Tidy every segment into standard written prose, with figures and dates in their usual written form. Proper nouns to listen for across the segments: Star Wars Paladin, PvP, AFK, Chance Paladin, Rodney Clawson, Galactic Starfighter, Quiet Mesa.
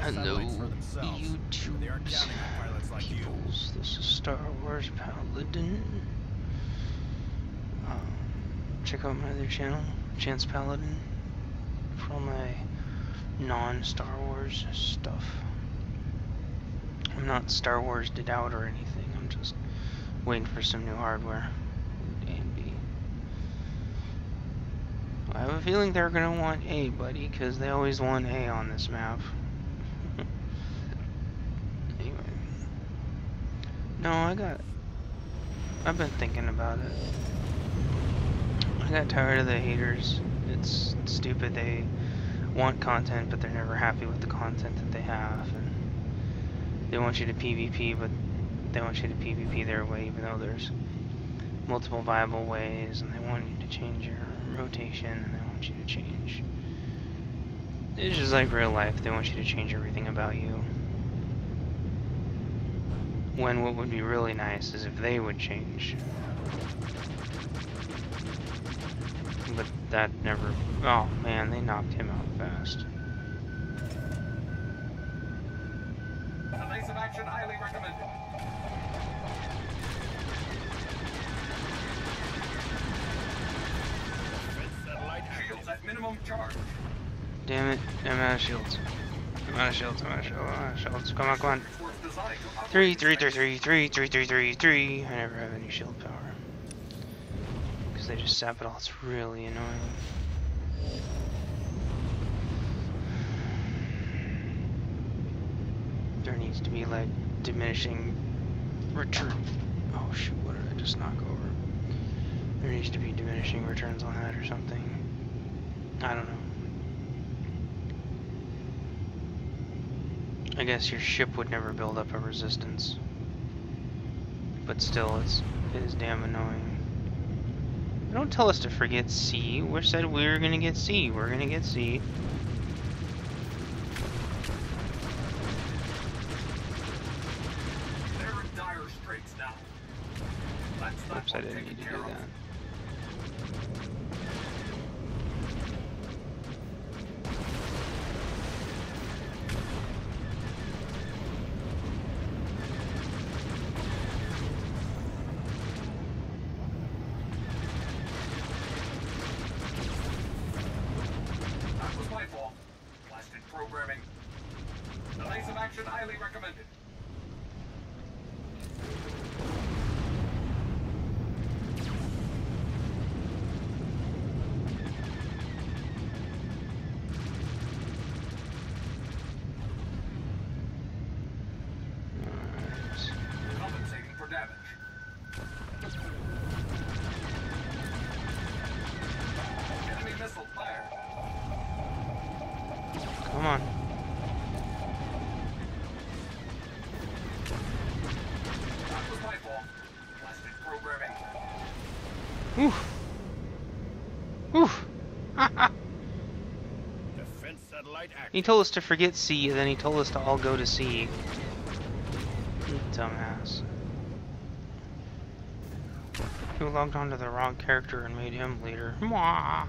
Hello, YouTube peoples. This is Star Wars Paladin. Check out my other channel, Chance Paladin, for all my non-Star Wars stuff. I'm not Star Wars did out or anything. I'm just waiting for some new hardware. I have a feeling they're going to want A, buddy, because they always want A on this map. Anyway. No, I've been thinking about it. I got tired of the haters. It's stupid. They want content, but they're never happy with the content that they have. And they want you to PvP, but they want you to PvP their way, even though there's multiple viable ways, and they want you to change your rotation, and they want you to change. It's just like real life. They want you to change everything about you. When what would be really nice is if they would change. But that never... Oh man, they knocked him out fast. Evasive action highly recommended. Minimum charge. Damn it, I'm out of shields. I'm out of shields. Come on. 3, 3, 3, 3, 3, 3, 3, 3, 3. I never have any shield power. Because they just sap it all. It's really annoying. There needs to be like diminishing return. Oh shoot, what did I just knock over? There needs to be diminishing returns on that or something. I don't know. I guess your ship would never build up a resistance. But still, it is damn annoying. They don't tell us to forget C. We said we were gonna get C. We're gonna get C. They're in dire straits now. Oops, I didn't need to do that. Come on. That was my fault. Plastic programming. Oof. Defense satellite act. He told us to forget C, and then he told us to all go to C. You dumbass. Who logged onto the wrong character and made him leader? Mwah.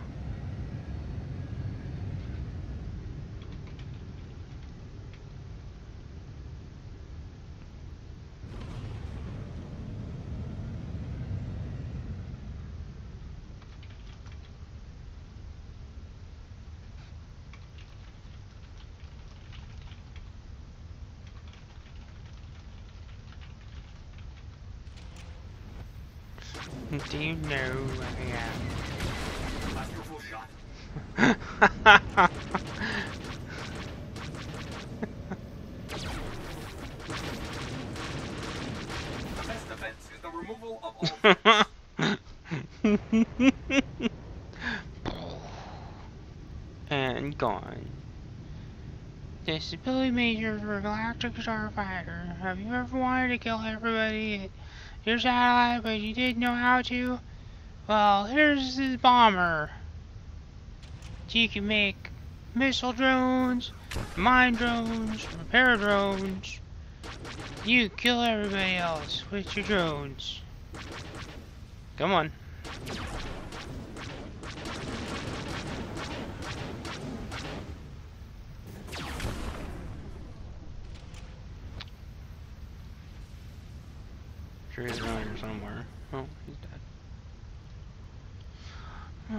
Do you know where I am? The best defense is the removal of all. And gone. Disability major for Galactic Starfighter. Have you ever wanted to kill everybody? Your satellite, but you didn't know how to. Well, here's this bomber. You can make missile drones, mine drones, repair drones. You kill everybody else with your drones. Come on. sure he's around here somewhere. Oh, he's dead.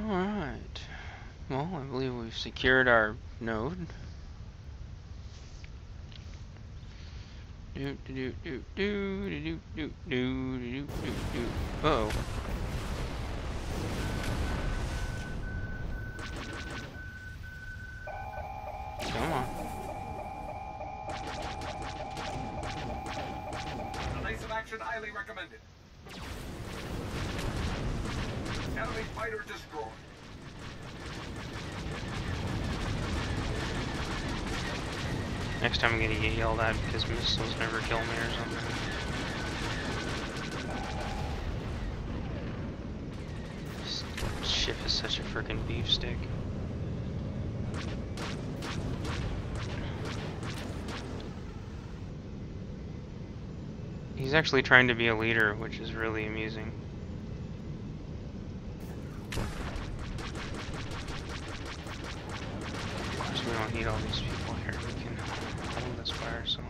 Alright. Well, I believe we've secured our node. Do do do do do do do do do do. Uh oh. Come on. Evasive action highly recommended. Enemy fighter destroyed. Next time I'm gonna get yelled at because missiles never kill me or something. This ship is such a freaking beef stick. He's actually trying to be a leader, which is really amusing. Of course, we don't need all these people here. We can hold this by ourselves.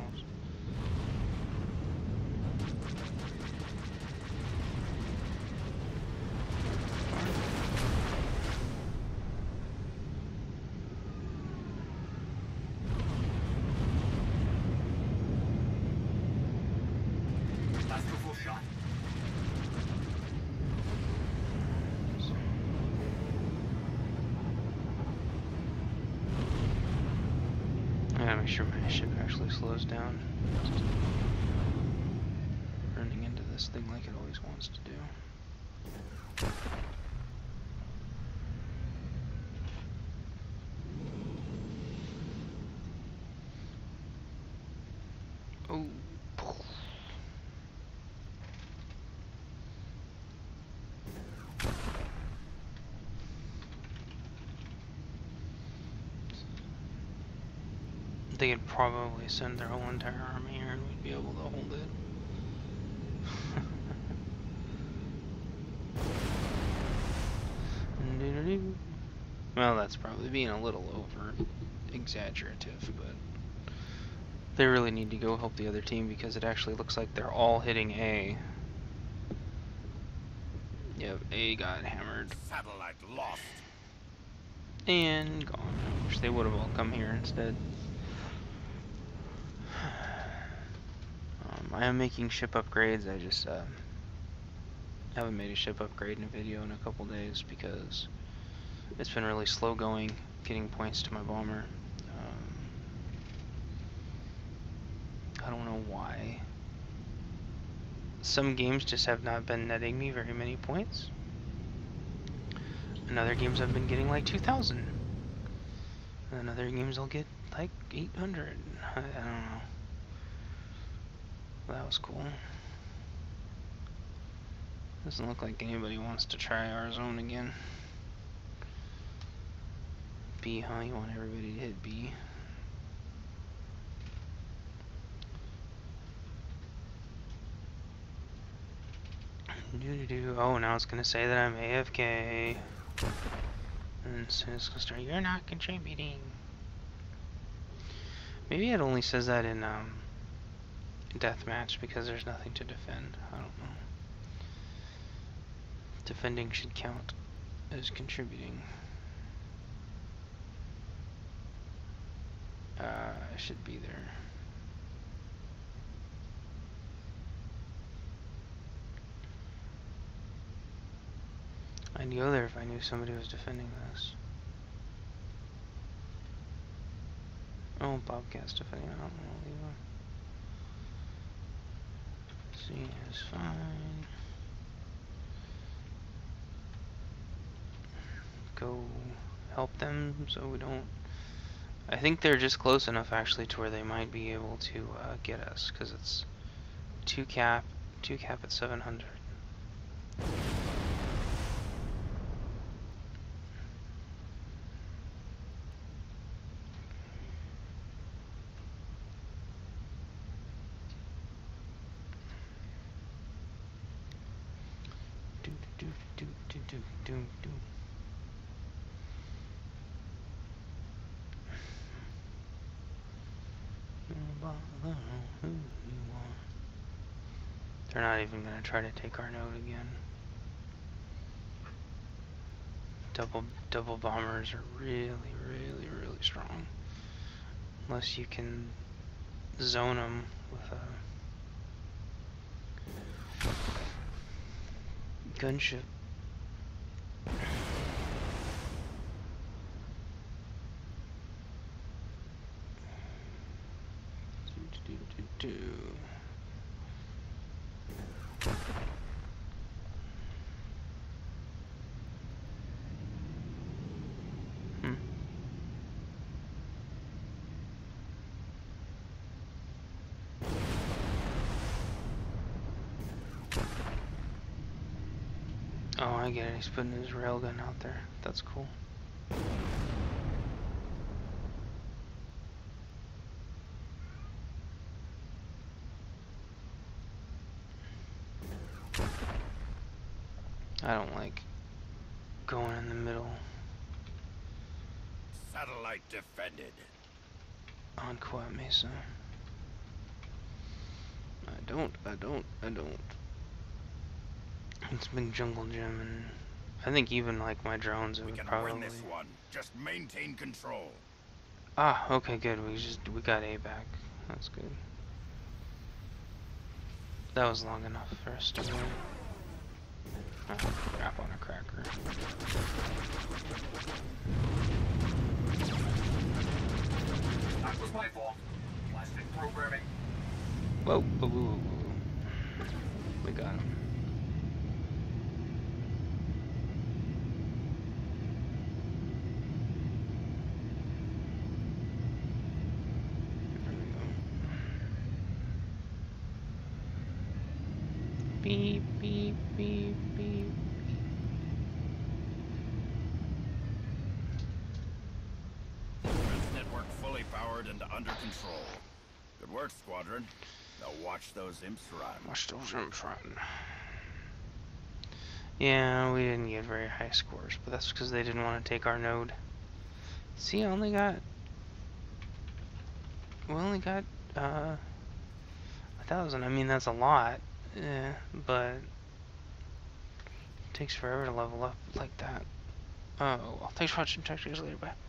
Make sure my ship actually slows down. Just running into this thing like it always wants to do. Oh. They could probably send their whole entire army here and we'd be able to hold it. Well, that's probably being a little over exaggerative, but they really need to go help the other team because it actually looks like they're all hitting A. Yep, A got hammered. Satellite lost. And gone. I wish they would have all come here instead. I am making ship upgrades. I just haven't made a ship upgrade in a video in a couple days because it's been really slow going getting points to my bomber. I don't know why. Some games just have not been netting me very many points, and other games I've been getting like 2,000, and then other games I'll get like 800. I don't know. That was cool. Doesn't look like anybody wants to try our zone again. B, huh? You want everybody to hit B. Doo-doo-doo. Oh, now it's gonna say that I'm AFK. And so it's gonna start, you're not contributing. Maybe it only says that in, deathmatch because there's nothing to defend. I don't know. Defending should count as contributing. I should be there. I'd go there if I knew somebody was defending this. Oh, Bobcat's defending. I don't know. Leave him. C is fine. Go help them so we don't... I think they're just close enough actually to where they might be able to get us, because it's two cap at 700. They're not even going to try to take our node again. Double bombers are really strong. Unless you can zone them with a gunship. Oh, I get it. He's putting his railgun out there. That's cool. I don't like going in the middle. Satellite defended. On Quiet Mesa. I don't. It's been jungle gym, and I think even like my drones have probably. We can win this one. Just maintain control. Ah, okay, good. We got A back. That's good. That was long enough for us to win. Oh, crap on a cracker. That was my fault. Plastic programming. Whoa. We got him. Beep, beep, beep, beep. Network fully powered and under control. Good work, squadron. Now watch those imps run. Yeah, we didn't get very high scores, but that's because they didn't want to take our node. See, we only got 1,000. I mean, that's a lot. Yeah, but it takes forever to level up like that. Oh well, thanks for watching. Talk to you guys later. Bye.